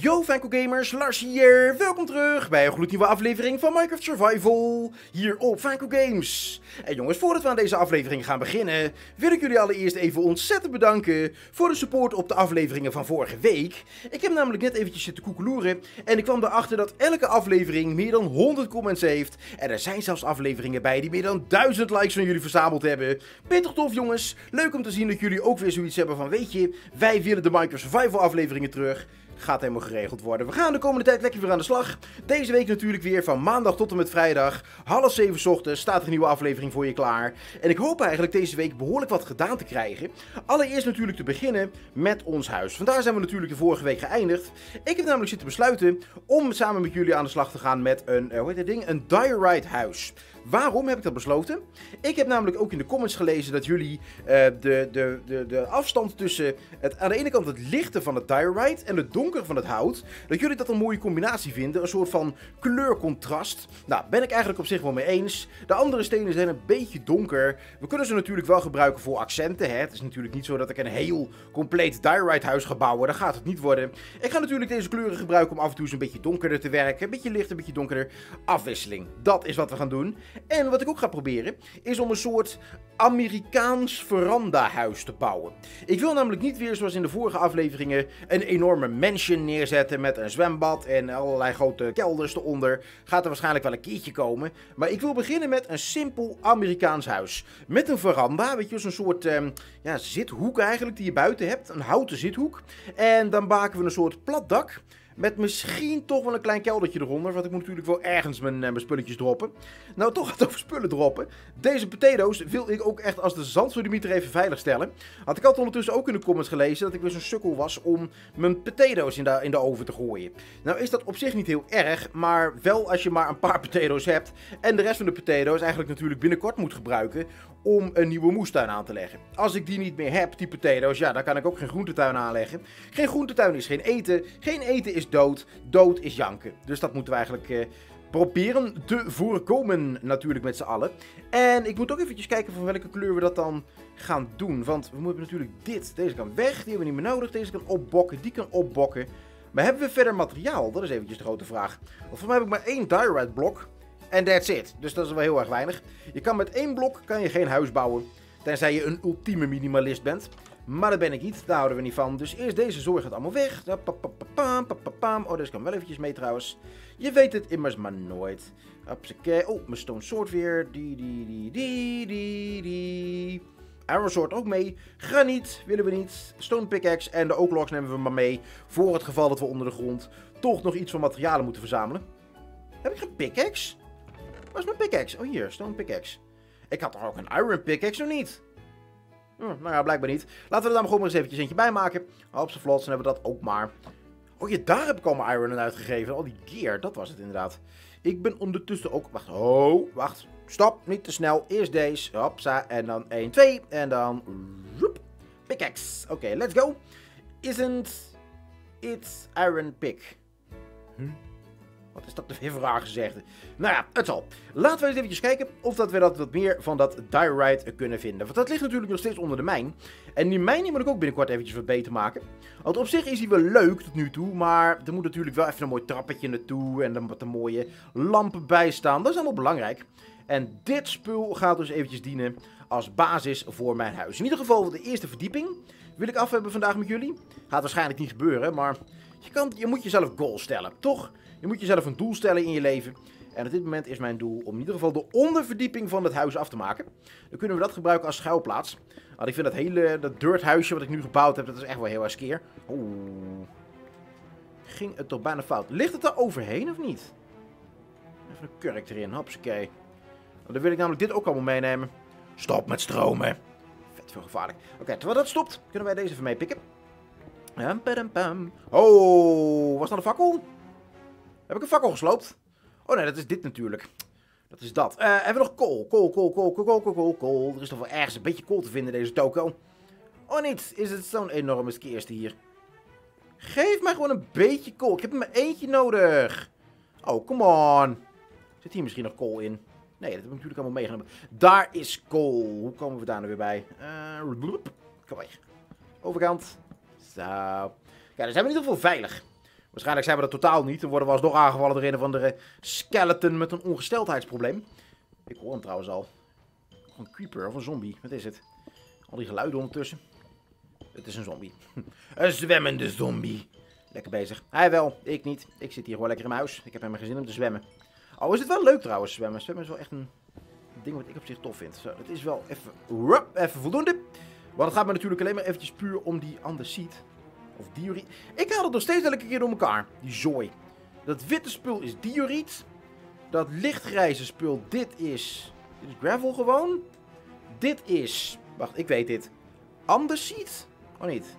Yo VakoGamers, Lars hier, welkom terug bij een gloednieuwe aflevering van Minecraft Survival, hier op VakoGames. En jongens, voordat we aan deze aflevering gaan beginnen, wil ik jullie allereerst even ontzettend bedanken voor de support op de afleveringen van vorige week. Ik heb namelijk net eventjes zitten koekeloeren en ik kwam erachter dat elke aflevering meer dan 100 comments heeft. En er zijn zelfs afleveringen bij die meer dan 1000 likes van jullie verzameld hebben. Pittig tof jongens, leuk om te zien dat jullie ook weer zoiets hebben van, weet je, wij willen de Minecraft Survival afleveringen terug. Gaat helemaal geregeld worden. We gaan de komende tijd lekker weer aan de slag. Deze week natuurlijk weer van maandag tot en met vrijdag. 6:30 ochtends staat er een nieuwe aflevering voor je klaar. En ik hoop eigenlijk deze week behoorlijk wat gedaan te krijgen. Allereerst natuurlijk te beginnen met ons huis. Vandaar zijn we natuurlijk de vorige week geëindigd. Ik heb namelijk zitten besluiten om samen met jullie aan de slag te gaan met een, een diorite huis. Waarom heb ik dat besloten? Ik heb namelijk ook in de comments gelezen dat jullie de afstand tussen het, aan de ene kant het lichte van het diorite en het donker van het hout, dat jullie dat een mooie combinatie vinden, een soort van kleurcontrast. Nou, ben ik eigenlijk op zich wel mee eens. De andere stenen zijn een beetje donker. We kunnen ze natuurlijk wel gebruiken voor accenten, hè. Het is natuurlijk niet zo dat ik een heel compleet diorite huis ga bouwen. Dat gaat het niet worden. Ik ga natuurlijk deze kleuren gebruiken om af en toe eens een beetje donkerder te werken. Een beetje licht, een beetje donkerder. Afwisseling. Dat is wat we gaan doen. En wat ik ook ga proberen, is om een soort Amerikaans verandahuis te bouwen. Ik wil namelijk niet weer, zoals in de vorige afleveringen, een enorme mansion neerzetten met een zwembad en allerlei grote kelders eronder. Gaat er waarschijnlijk wel een keertje komen. Maar ik wil beginnen met een simpel Amerikaans huis. Met een veranda, weet je, dus een soort ja, zithoek eigenlijk die je buiten hebt. Een houten zithoek. En dan maken we een soort plat dak. Met misschien toch wel een klein keldertje eronder. Want ik moet natuurlijk wel ergens mijn spulletjes droppen. Nou, toch gaat het over spullen droppen. Deze potatoes wil ik ook echt als de zandsoedemieter even veiligstellen. Had ik altijd ondertussen ook in de comments gelezen dat ik weer zo'n sukkel was om mijn potatoes in de oven te gooien. Nou is dat op zich niet heel erg. Maar wel als je maar een paar potatoes hebt. En de rest van de potatoes eigenlijk natuurlijk binnenkort moet gebruiken om een nieuwe moestuin aan te leggen. Als ik die niet meer heb, die potatoes, ja, dan kan ik ook geen groentetuin aanleggen. Geen groentetuin is geen eten. Geen eten is dood. Dood is janken. Dus dat moeten we eigenlijk proberen te voorkomen natuurlijk met z'n allen. En ik moet ook eventjes kijken van welke kleur we dat dan gaan doen. Want we moeten natuurlijk dit. Deze kan weg. Die hebben we niet meer nodig. Deze kan opbokken. Die kan opbokken. Maar hebben we verder materiaal? Dat is eventjes de grote vraag. Want voor mij heb ik maar 1 diorite blok. En that's it. Dus dat is wel heel erg weinig. Je kan met 1 blok kan je geen huis bouwen. Tenzij je een ultieme minimalist bent. Maar dat ben ik niet, daar houden we niet van. Dus eerst deze zooi gaat allemaal weg. Oh, deze kan wel eventjes mee trouwens. Je weet het immers maar nooit. Oh, mijn stone sword weer. Iron sword ook mee. Graniet willen we niet. Stone pickaxe en de oaklocks nemen we maar mee. Voor het geval dat we onder de grond toch nog iets van materialen moeten verzamelen. Heb ik geen pickaxe? Waar is mijn pickaxe? Oh hier, stone pickaxe. Ik had toch ook een iron pickaxe of niet? Nou ja, blijkbaar niet. Laten we er dan gewoon maar eens eventjes eentje bij maken. Op z'n vlots, dan hebben we dat ook maar. Oh ja, daar heb ik al mijn iron aan uitgegeven. Al die gear, dat was het inderdaad. Ik ben ondertussen ook... Wacht, oh, wacht. Stop, niet te snel. Eerst deze. Hopsa, en dan 1, 2. En dan... Pickaxe. Oké, let's go. Isn't it iron pick? Hm? Wat is dat weer voor raar gezegd? Nou ja, het zal. Laten we eens eventjes kijken of dat we dat wat meer van dat diorite kunnen vinden. Want dat ligt natuurlijk nog steeds onder de mijn. En die mijn moet ik ook binnenkort eventjes wat beter maken. Want op zich is die wel leuk tot nu toe. Maar er moet natuurlijk wel even een mooi trappetje naartoe. En dan wat een mooie lampen bij staan. Dat is allemaal belangrijk. En dit spul gaat dus eventjes dienen als basis voor mijn huis. In ieder geval de eerste verdieping wil ik af hebben vandaag met jullie. Gaat waarschijnlijk niet gebeuren, maar... Je moet jezelf goals stellen, toch? Je moet jezelf een doel stellen in je leven. En op dit moment is mijn doel om in ieder geval de onderverdieping van het huis af te maken. Dan kunnen we dat gebruiken als schuilplaats. Want ik vind dat hele dirthuisje wat ik nu gebouwd heb, dat is echt wel heel erg skeer. Oeh. Ging het toch bijna fout. Ligt het daar overheen of niet? Even een kurk erin, hopsakee. Dan wil ik namelijk dit ook allemaal meenemen. Stop met stromen. Vet veel gevaarlijk. Oké, terwijl dat stopt, kunnen wij deze even meepikken. Oh, was dat een fakkel? Heb ik een fakkel gesloopt? Oh nee, dat is dit natuurlijk. Dat is dat. Hebben we nog kool? Kool. Er is toch wel ergens een beetje kool te vinden in deze toko. Oh niet, is het zo'n enorme skeerste hier. Geef mij gewoon een beetje kool. Ik heb er maar eentje nodig. Oh, come on. Zit hier misschien nog kool in? Nee, dat heb ik natuurlijk allemaal meegenomen. Daar is kool. Hoe komen we daar nou weer bij? Kom weg. Overkant. Zo. Ja, dan zijn we in ieder geval veilig. Waarschijnlijk zijn we dat totaal niet. Dan worden we alsnog aangevallen door een of andere skeleton met een ongesteldheidsprobleem. Ik hoor hem trouwens al. Een creeper of een zombie. Wat is het? Al die geluiden ondertussen. Het is een zombie. Een zwemmende zombie. Lekker bezig. Hij wel, ik niet. Ik zit hier gewoon lekker in mijn huis. Ik heb helemaal geen zin om te zwemmen. Oh, is het wel leuk trouwens, zwemmen. Zwemmen is wel echt een ding wat ik op zich tof vind. Zo, het is wel even, even voldoende. Want het gaat me natuurlijk alleen maar eventjes puur om die andesiet. Of dioriet. Ik haal het nog steeds elke keer door elkaar. Die zooi. Dat witte spul is dioriet. Dat lichtgrijze spul, dit is gravel gewoon. Dit is... Wacht, ik weet dit. Andesiet? Oh niet.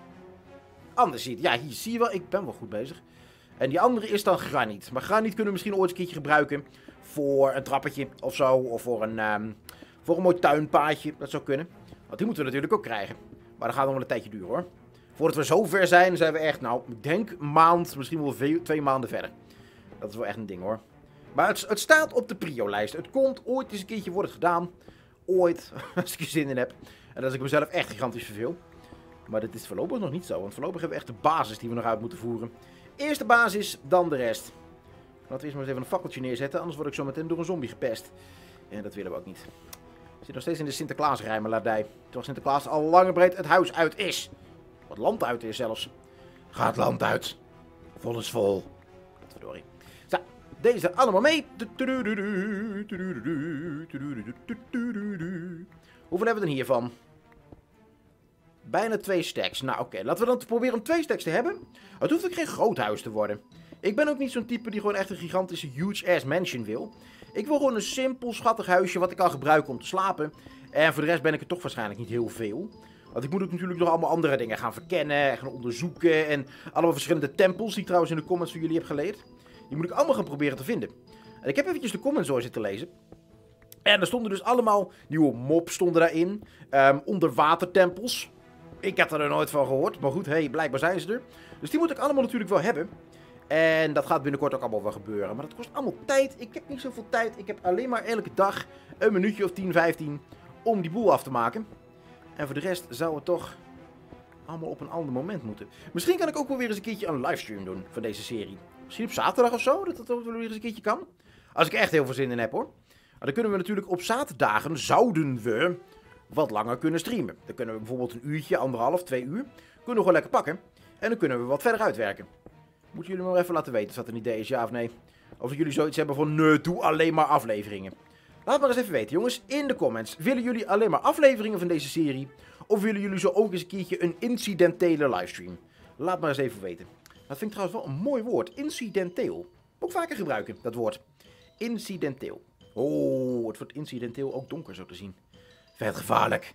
Andesiet. Ja, hier zie je wel. Ik ben wel goed bezig. En die andere is dan graniet. Maar graniet kunnen we misschien ooit een keertje gebruiken. Voor een trappetje of zo. Of voor een mooi tuinpaadje. Dat zou kunnen. Want die moeten we natuurlijk ook krijgen. Maar dat gaat nog wel een tijdje duren hoor. Voordat we zo ver zijn, zijn we echt, nou, ik denk maand, misschien wel 2 maanden verder. Dat is wel echt een ding hoor. Maar het staat op de prio-lijst. Het komt ooit eens een keertje, wordt het gedaan. Ooit, als ik er zin in heb. En als ik mezelf echt gigantisch verveel. Maar dit is voorlopig nog niet zo. Want voorlopig hebben we echt de basis die we nog uit moeten voeren. Eerst de basis, dan de rest. Laten we eerst maar eens even een fakkeltje neerzetten. Anders word ik zo meteen door een zombie gepest. En dat willen we ook niet. Ik zit nog steeds in de Sinterklaas-rijmeladij. Terwijl Sinterklaas al lang en breed het huis uit is. Wat land uit is zelfs. Gaat land uit. Vol is vol. Wat verdorie. Zo, deze allemaal mee. Hoeveel hebben we er hiervan? Bijna 2 stacks. Nou oké, laten we dan proberen om 2 stacks te hebben. Het hoeft ook geen groot huis te worden. Ik ben ook niet zo'n type die gewoon echt een gigantische huge ass mansion wil. Ik wil gewoon een simpel schattig huisje wat ik kan gebruiken om te slapen. En voor de rest ben ik er toch waarschijnlijk niet heel veel. Want ik moet ook natuurlijk nog allemaal andere dingen gaan verkennen, gaan onderzoeken en allemaal verschillende tempels die ik trouwens in de comments van jullie heb geleerd. Die moet ik allemaal gaan proberen te vinden. En ik heb eventjes de comments zo zitten lezen. En er stonden dus allemaal nieuwe mobs stonden daarin. Onderwatertempels. Ik heb er nooit van gehoord, maar goed, hey, blijkbaar zijn ze er. Dus die moet ik allemaal natuurlijk wel hebben. En dat gaat binnenkort ook allemaal wel gebeuren. Maar dat kost allemaal tijd. Ik heb niet zoveel tijd. Ik heb alleen maar elke dag een minuutje of 10, 15 om die boel af te maken. En voor de rest zou het toch allemaal op een ander moment moeten. Misschien kan ik ook wel weer eens een keertje een livestream doen van deze serie. Misschien op zaterdag of zo, dat dat ook wel weer eens een keertje kan. Als ik er echt heel veel zin in heb hoor. Maar dan kunnen we natuurlijk op zaterdagen, zouden we wat langer kunnen streamen. Dan kunnen we bijvoorbeeld een uurtje, 1,5, 2 uur, kunnen we gewoon lekker pakken. En dan kunnen we wat verder uitwerken. Moeten jullie me wel even laten weten of dat een idee is, ja of nee. Of jullie zoiets hebben van, nee, doe alleen maar afleveringen. Laat maar eens even weten jongens, in de comments. Willen jullie alleen maar afleveringen van deze serie? Of willen jullie zo ook eens een keertje een incidentele livestream? Laat maar eens even weten. Dat vind ik trouwens wel een mooi woord, incidenteel. Ook vaker gebruiken, dat woord. Incidenteel. Oh, het wordt incidenteel ook donker zo te zien. Vet gevaarlijk.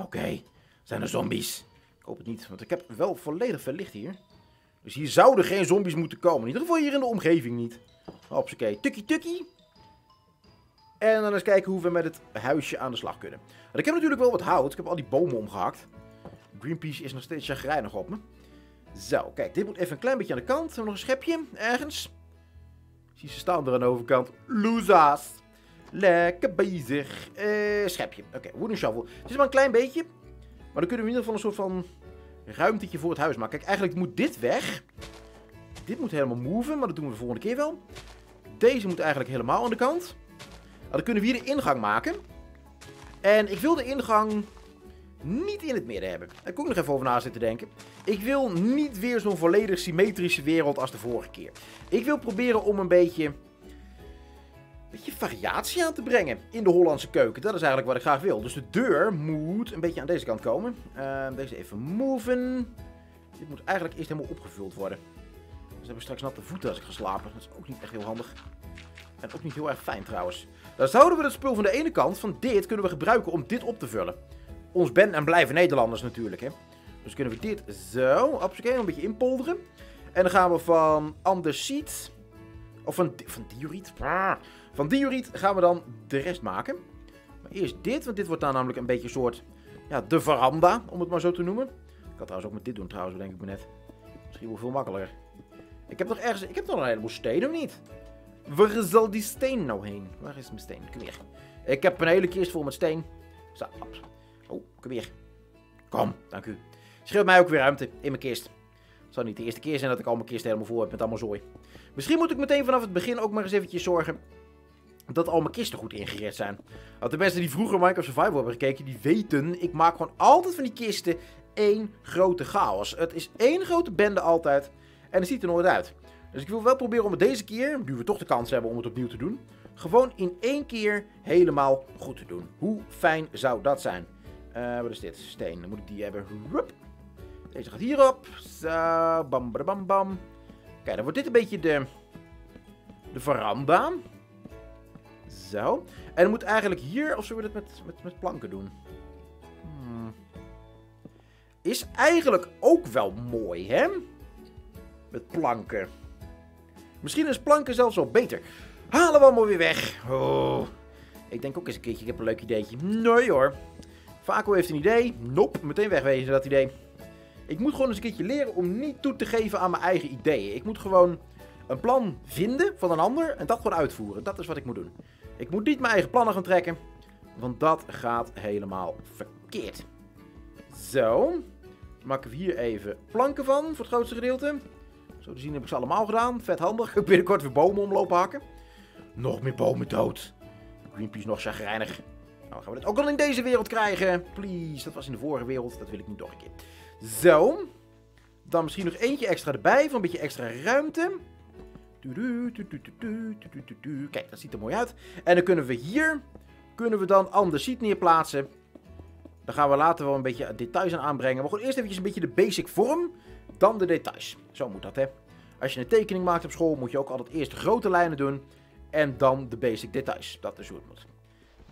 Oké, zijn er zombies? Ik hoop het niet, want ik heb wel volledig veel licht hier. Dus hier zouden geen zombies moeten komen. In ieder geval hier in de omgeving niet. Hops, oké. Tukkie, tukkie. En dan eens kijken hoe we met het huisje aan de slag kunnen. Want ik heb natuurlijk wel wat hout. Ik heb al die bomen omgehakt. Greenpeace is nog steeds chagrijnig op me. Zo, kijk. Dit moet even een klein beetje aan de kant. Nog een schepje. Ergens. Ik zie ze staan er aan de overkant. Loeza's. Lekker bezig. Schepje. Oké, wooden shovel. Het is maar een klein beetje. Maar dan kunnen we in ieder geval een soort van ruimtetje voor het huis maken. Kijk, eigenlijk moet dit weg. Dit moet helemaal moven. Maar dat doen we de volgende keer wel. Deze moet eigenlijk helemaal aan de kant. Dan kunnen we hier de ingang maken. En ik wil de ingang niet in het midden hebben. Daar kon ik nog even over na zitten denken. Ik wil niet weer zo'n volledig symmetrische wereld als de vorige keer. Ik wil proberen om een beetje variatie aan te brengen in de Hollandse keuken. Dat is eigenlijk wat ik graag wil. Dus de deur moet een beetje aan deze kant komen. Deze even moven. Dit moet eigenlijk eerst helemaal opgevuld worden. Dus heb ik straks natte voeten als ik ga slapen. Dat is ook niet echt heel handig. En ook niet heel erg fijn trouwens. Dan zouden we het spul van de ene kant van dit kunnen we gebruiken om dit op te vullen. Ons ben en blijven Nederlanders natuurlijk, hè. Dus kunnen we dit zo, absoluut, een beetje inpolderen. En dan gaan we van andesiet, of van dioriet gaan we dan de rest maken. Maar eerst dit, want dit wordt dan namelijk een beetje een soort, ja, de veranda, om het maar zo te noemen. Ik kan trouwens ook met dit doen trouwens, denk ik me net. Misschien wel veel makkelijker. Ik heb nog een heleboel stenen, of niet? Waar zal die steen nou heen? Waar is mijn steen? Kom hier. Ik heb een hele kist vol met steen. Zo, ops. Oh, kom hier. Kom, dank u. Scheelt mij ook weer ruimte in mijn kist. Het zou niet de eerste keer zijn dat ik allemaal kisten helemaal vol heb met allemaal zooi. Misschien moet ik meteen vanaf het begin ook maar eens eventjes zorgen dat al mijn kisten goed ingericht zijn. Want de mensen die vroeger Minecraft Survival hebben gekeken, die weten, ik maak gewoon altijd van die kisten één grote chaos. Het is één grote bende altijd en het ziet er nooit uit. Dus ik wil wel proberen om het deze keer, nu we toch de kans hebben om het opnieuw te doen, gewoon in één keer helemaal goed te doen. Hoe fijn zou dat zijn? Wat is dit? Steen. Dan moet ik die hebben. Rup. Deze gaat hierop. Zo. Bam, bam, bam. Kijk, dan wordt dit een beetje de veranda. Zo. En dan moet eigenlijk hier, of zullen we dit met planken doen? Is eigenlijk ook wel mooi, hè? Met planken. Misschien is planken zelfs wel beter. Halen we allemaal weer weg. Oh. Ik denk ook eens een keertje, ik heb een leuk ideetje. Nee hoor. Vako heeft een idee. Nope, meteen wegwezen dat idee. Ik moet gewoon eens een keertje leren om niet toe te geven aan mijn eigen ideeën. Ik moet gewoon een plan vinden van een ander en dat gewoon uitvoeren. Dat is wat ik moet doen. Ik moet niet mijn eigen plannen gaan trekken. Want dat gaat helemaal verkeerd. Zo. Maken we hier even planken van, voor het grootste gedeelte. Zo te zien heb ik ze allemaal gedaan. Vet handig. Ik heb binnenkort weer bomen omlopen hakken. Nog meer bomen dood. Greenpeace nog chagrijnig. Nou, gaan we dit ook al in deze wereld krijgen. Please, dat was in de vorige wereld. Dat wil ik niet nog een keer. Zo. Dan misschien nog eentje extra erbij. Voor een beetje extra ruimte. Kijk, dat ziet er mooi uit. En dan kunnen we hier, dan andersiet neerplaatsen. Dan gaan we later wel een beetje details aan aanbrengen. Maar goed, eerst eventjes een beetje de basic vorm. Dan de details. Zo moet dat, hè. Als je een tekening maakt op school, moet je ook altijd eerst de grote lijnen doen. En dan de basic details. Dat is hoe het moet.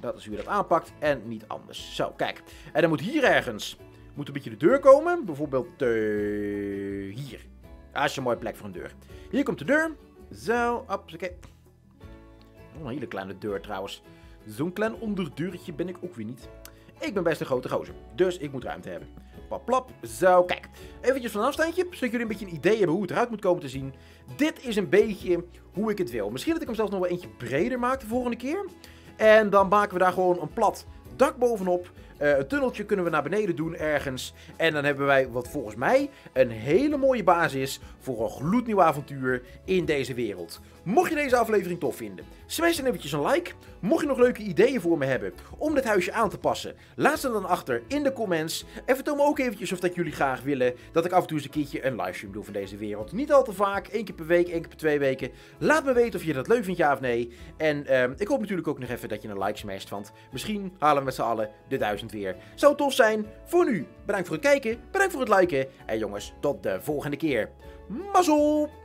Dat is hoe je dat aanpakt en niet anders. Zo, kijk. En dan moet hier ergens een beetje de deur komen. Bijvoorbeeld hier. Dat is een mooie plek voor een deur. Hier komt de deur. Zo, oké. Oh, een hele kleine deur trouwens. Zo'n klein onderdeurtje ben ik ook weer niet. Ik ben best een grote gozer. Dus ik moet ruimte hebben. Plap, plap. Zo, kijk. Eventjes van een afstandje, zodat jullie een beetje een idee hebben hoe het eruit moet komen te zien. Dit is een beetje hoe ik het wil. Misschien dat ik hem zelfs nog wel eentje breder maak de volgende keer. En dan maken we daar gewoon een plat dak bovenop. Een tunneltje kunnen we naar beneden doen ergens. En dan hebben wij wat volgens mij een hele mooie basis voor een gloednieuw avontuur in deze wereld. Mocht je deze aflevering tof vinden, smash dan eventjes een like. Mocht je nog leuke ideeën voor me hebben om dit huisje aan te passen, laat ze dan achter in de comments. En vertel me ook eventjes of dat jullie graag willen dat ik af en toe eens een keertje een livestream doe van deze wereld. Niet al te vaak, 1 keer per week, 1 keer per 2 weken. Laat me weten of je dat leuk vindt, ja of nee. En ik hoop natuurlijk ook nog even dat je een like smasht, want misschien halen we met z'n allen de 1000 weer. Zou tof zijn. Voor nu, bedankt voor het kijken, bedankt voor het liken en jongens, tot de volgende keer. Mazzel!